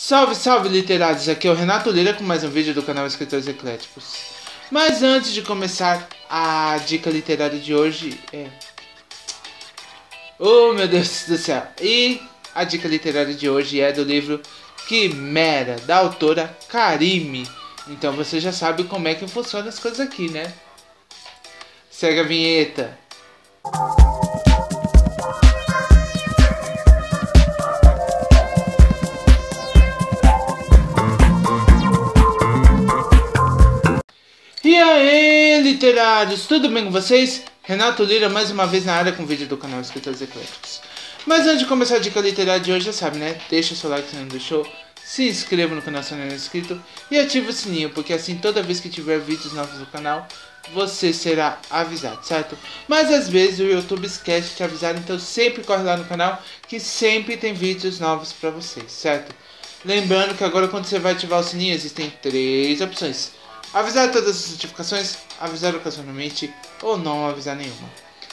Salve, salve, literários! Aqui é o Renato Lira com mais um vídeo do canal Escritores Ecléticos. Mas antes de começar a dica literária de hoje é... Oh, meu Deus do céu! E a dica literária de hoje é do livro Quimera, da autora Karimy. Então você já sabe como é que funcionam as coisas aqui, né? Segue a vinheta! E aí, literários, tudo bem com vocês? Renato Lira mais uma vez na área com o vídeo do canal Escritores Ecléticos. Mas antes de começar a dica literária de hoje, já sabe, né? Deixa o seu like se não deixou, se inscreva no canal se não é inscrito e ativa o sininho, porque assim toda vez que tiver vídeos novos no canal, você será avisado, certo? Mas às vezes o YouTube esquece de te avisar, então sempre corre lá no canal que sempre tem vídeos novos pra vocês, certo? Lembrando que agora quando você vai ativar o sininho, existem três opções. Avisar todas as notificações, avisar ocasionalmente ou não avisar nenhuma.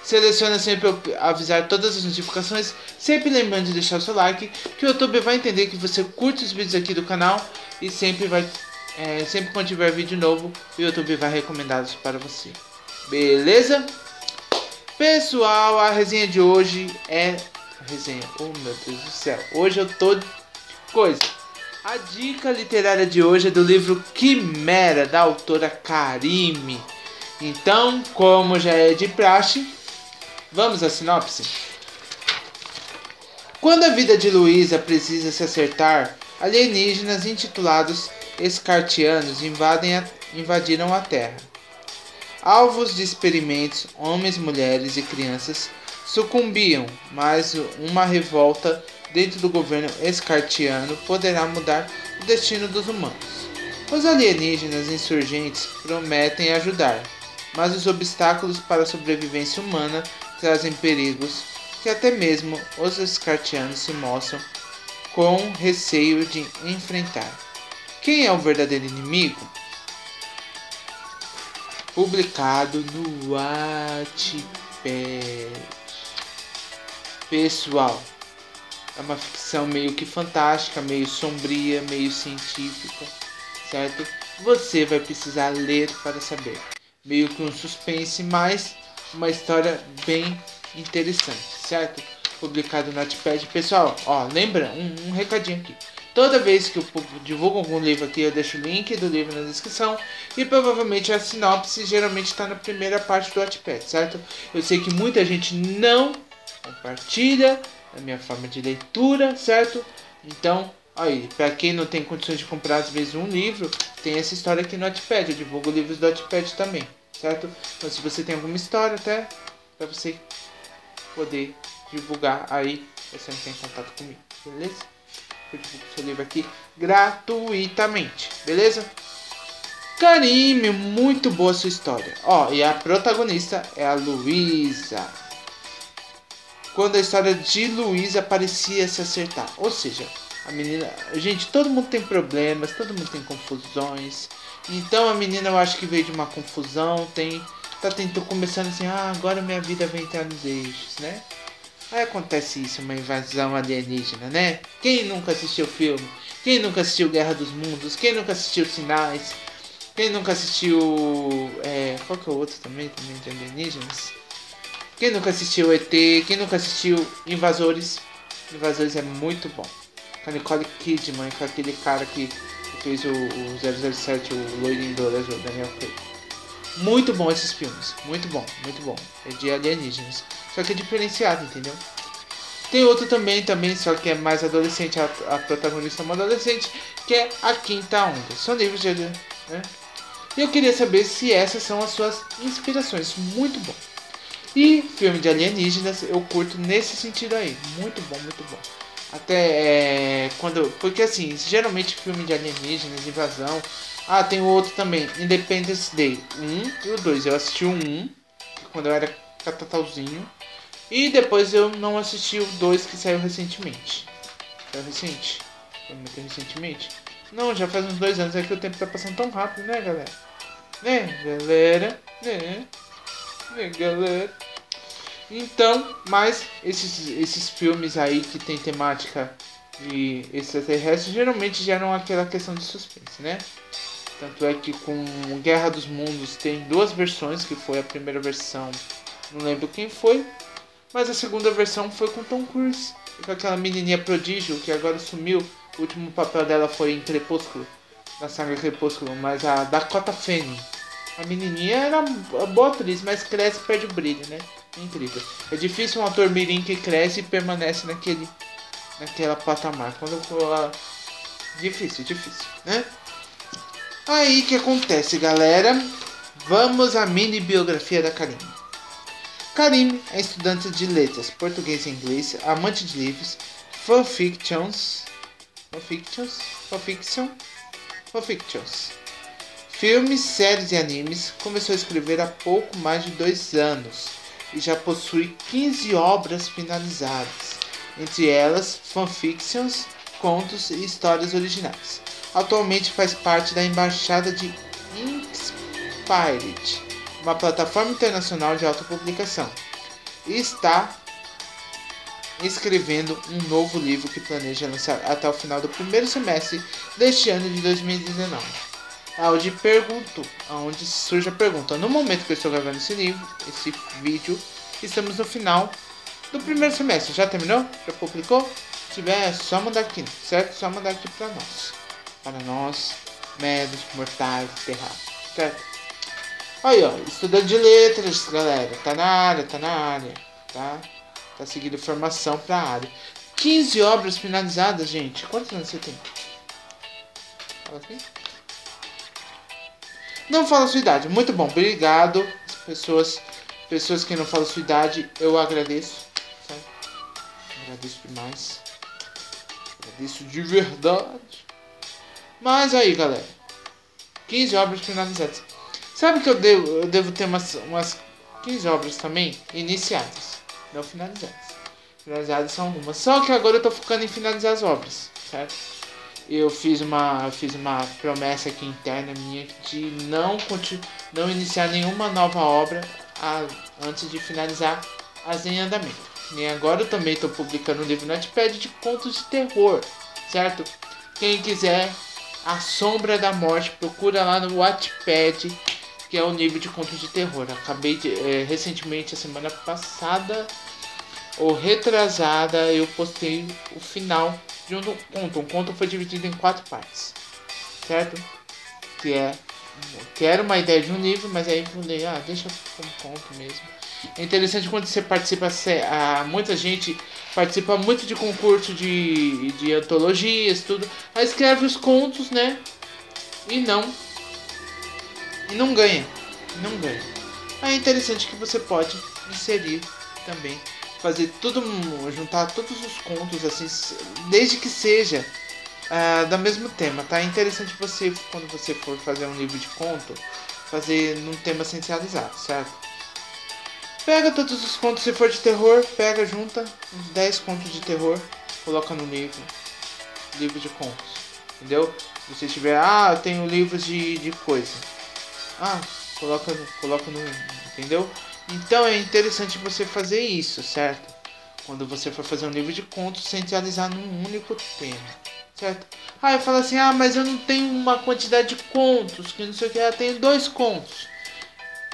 Seleciona sempre avisar todas as notificações, sempre lembrando de deixar o seu like, que o YouTube vai entender que você curte os vídeos aqui do canal e sempre quando tiver vídeo novo, o YouTube vai recomendá-los para você. Beleza? Pessoal, a resenha de hoje é... Resenha, oh meu Deus do céu, hoje eu tô... Coisa... A dica literária de hoje é do livro Quimera, da autora Karimy. Então, como já é de praxe, vamos à sinopse. Quando a vida de Luiza precisa se acertar, alienígenas intitulados escartianos invadiram a Terra. Alvos de experimentos, homens, mulheres e crianças sucumbiam, mas uma revolta dentro do governo escartiano poderá mudar o destino dos humanos. Os alienígenas insurgentes prometem ajudar, mas os obstáculos para a sobrevivência humana trazem perigos que até mesmo os escartianos se mostram com receio de enfrentar. Quem é o verdadeiro inimigo? Publicado no Wattpad. Pessoal, é uma ficção meio que fantástica, meio sombria, meio científica, certo? Você vai precisar ler para saber. Meio que um suspense, mas uma história bem interessante, certo? Publicado no Wattpad. Pessoal, ó, lembra? Um recadinho aqui. Toda vez que eu divulgo algum livro aqui, eu deixo o link do livro na descrição. E provavelmente a sinopse geralmente está na primeira parte do Wattpad, certo? Eu sei que muita gente não compartilha a minha forma de leitura, certo? Então, aí, pra quem não tem condições de comprar às vezes um livro, tem essa história aqui no Wattpad. Eu divulgo livros do Wattpad também, certo? Então, se você tem alguma história, até pra você poder divulgar, aí você entrar em contato comigo, beleza? Eu divulgo seu livro aqui gratuitamente, beleza? Karimy, muito boa sua história. Ó, e a protagonista é a Luiza. Quando a história de Luiza parecia se acertar. Ou seja, a menina... Gente, todo mundo tem problemas, todo mundo tem confusões. Então a menina, eu acho que veio de uma confusão, tá começando assim, ah, agora minha vida vai entrar nos eixos, né? Aí acontece isso, uma invasão alienígena, né? Quem nunca assistiu o filme? Quem nunca assistiu Guerra dos Mundos? Quem nunca assistiu Sinais? Quem nunca assistiu... qual que é o outro também de alienígenas? Quem nunca assistiu ET, quem nunca assistiu Invasores? Invasores é muito bom. Com a Nicole Kidman, com aquele cara que fez o 007, o Lloyd Indores, o Daniel K. Muito bom esses filmes, muito bom. É de alienígenas, só que é diferenciado, entendeu? Tem outro também, só que é mais adolescente, a protagonista é uma adolescente, que é A Quinta Onda. São livros de... né? Eu queria saber se essas são as suas inspirações, muito bom. E filme de alienígenas eu curto nesse sentido aí, muito bom. Até porque assim, geralmente filme de alienígenas, invasão... Ah, tem o outro também, Independence Day 1 e o 2. Eu assisti o 1, quando eu era catatauzinho. E depois eu não assisti o 2, que saiu recentemente. Saiu muito recentemente? Não, já faz uns 2 anos, é que o tempo tá passando tão rápido, né galera? Né galera? Então, mas esses filmes aí que tem temática de extraterrestres geralmente geram aquela questão de suspense, né? Tanto é que com Guerra dos Mundos tem duas versões, que foi a primeira versão, não lembro quem foi, mas a segunda versão foi com Tom Cruise, com aquela menininha prodígio que agora sumiu. O último papel dela foi em Crepúsculo, na saga Crepúsculo, mas a Dakota Fanning, a menininha era boa atriz, mas cresce e perde o brilho, né? Incrível. É difícil um ator mirim que cresce e permanece naquela patamar. Quando eu vou lá... Difícil, né? Aí que acontece, galera? Vamos à mini biografia da Karimy. Karimy é estudante de letras, português e inglês, amante de livros, fanfictions, filmes, séries e animes. Começou a escrever há pouco mais de 2 anos e já possui 15 obras finalizadas, entre elas fanfictions, contos e histórias originais. Atualmente faz parte da embaixada de Inkspired, uma plataforma internacional de autopublicação, e está escrevendo um novo livro que planeja lançar até o final do primeiro semestre deste ano de 2019. Aonde surge a pergunta. No momento que eu estou gravando esse vídeo, estamos no final do primeiro semestre. Já terminou? Já publicou? Se tiver, é só mandar aqui, certo? Só mandar aqui para nós. Para nós, meros mortais, terráqueos, certo? Aí, ó, estudante de letras, galera, tá na área, tá? Tá seguindo formação pra área. 15 obras finalizadas, gente. Quantos anos você tem? Fala assim? Não fala sua idade, muito bom, obrigado. As pessoas que não falam sua idade, eu agradeço, certo? Agradeço demais. Agradeço de verdade. Mas aí, galera, 15 obras finalizadas. Sabe que eu devo ter umas 15 obras também iniciadas, não finalizadas. Finalizadas são algumas. Só que agora eu tô focando em finalizar as obras, certo? Eu fiz uma promessa aqui interna minha de não iniciar nenhuma nova obra antes de finalizar as em andamento. E agora eu também tô publicando um livro no Wattpad de contos de terror, certo? Quem quiser... A Sombra da Morte, procura lá no Wattpad, que é o nível de conto de terror. Acabei de... recentemente, a semana passada, ou retrasada, eu postei o final de um conto. Um conto foi dividido em 4 partes, certo? Que era uma ideia de um livro, mas aí eu falei, deixa como conto mesmo. É interessante quando você participa, muita gente participa muito de concurso de antologias, tudo. Aí escreve os contos, né? E não ganha. Aí é interessante que você pode inserir também, fazer tudo, juntar todos os contos, assim, desde que seja do mesmo tema, tá? É interessante você, quando você for fazer um livro de conto, fazer num tema centralizado, certo? Pega todos os contos, se for de terror, pega, junta uns 10 contos de terror, coloca no livro de contos, entendeu? Se você tiver, eu tenho livros de coisa, coloca no, entendeu? Então é interessante você fazer isso, certo? Quando você for fazer um livro de contos, centralizar num único tema, certo? Eu falo assim, mas eu não tenho uma quantidade de contos, que não sei o que, eu tenho 2 contos.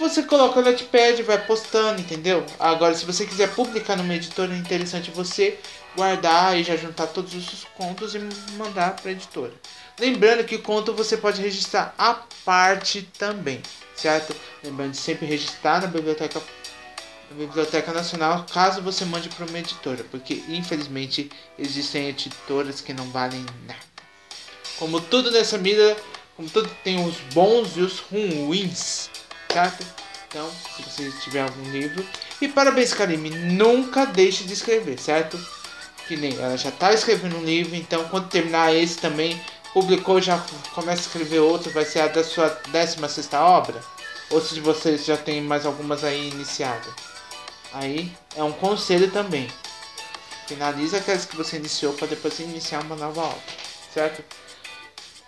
Você coloca o Wattpad, vai postando, entendeu? Agora, se você quiser publicar numa editora, é interessante você guardar e já juntar todos os contos e mandar para a editora. Lembrando que o conto você pode registrar à parte também, certo? Lembrando de sempre registrar na Biblioteca Nacional, caso você mande para uma editora, porque infelizmente existem editoras que não valem nada. Como tudo nessa vida, como tudo tem os bons e os ruins. Certo? Então, se você tiver algum livro... E parabéns, Karimy, nunca deixe de escrever, certo? Que nem ela já tá escrevendo um livro, então quando terminar esse também, publicou, já começa a escrever outro, vai ser a da sua 16ª obra? Ou se vocês já tem mais algumas aí iniciadas? Aí, é um conselho também. Finaliza aquelas que você iniciou para depois iniciar uma nova obra, certo?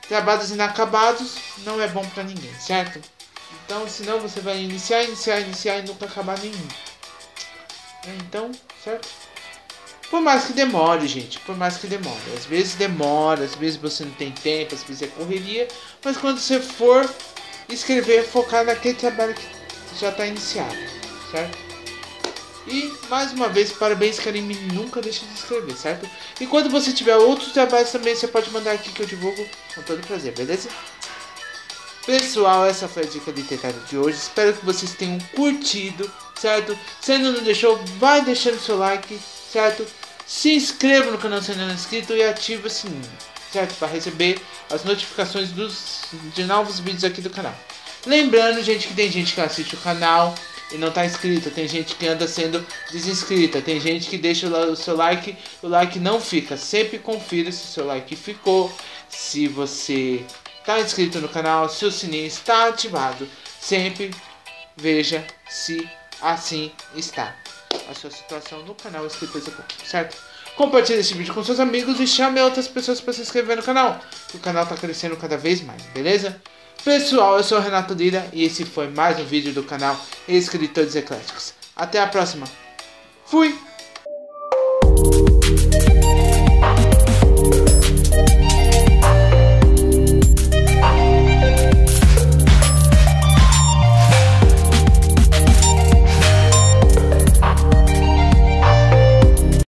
Trabalhos inacabados não é bom para ninguém, certo? Então, senão você vai iniciar e nunca acabar nenhum. Então, certo? Por mais que demore, gente, por mais que demore. Às vezes demora, às vezes você não tem tempo, às vezes é correria. Mas quando você for escrever, focar naquele trabalho que já está iniciado, certo? E, mais uma vez, parabéns, Karimy, nunca deixe de escrever, certo? E quando você tiver outros trabalhos também, você pode mandar aqui que eu divulgo com todo prazer, beleza? Pessoal, essa foi a dica literária de hoje. Espero que vocês tenham curtido, certo? Se ainda não deixou, vai deixando seu like, certo? Se inscreva no canal se ainda não é inscrito e ative o sininho, certo? Para receber as notificações de novos vídeos aqui do canal. Lembrando, gente, que tem gente que assiste o canal e não tá inscrita, tem gente que anda sendo desinscrita, tem gente que deixa o seu like, o like não fica. Sempre confira se o seu like ficou, se você tá inscrito no canal, se o sininho está ativado. Sempre veja se assim está a sua situação no canal Escritores Ecléticos, certo? Compartilhe esse vídeo com seus amigos e chame outras pessoas para se inscrever no canal. O canal tá crescendo cada vez mais, beleza? Pessoal, eu sou o Renato Lira e esse foi mais um vídeo do canal Escritores Ecléticos. Até a próxima. Fui!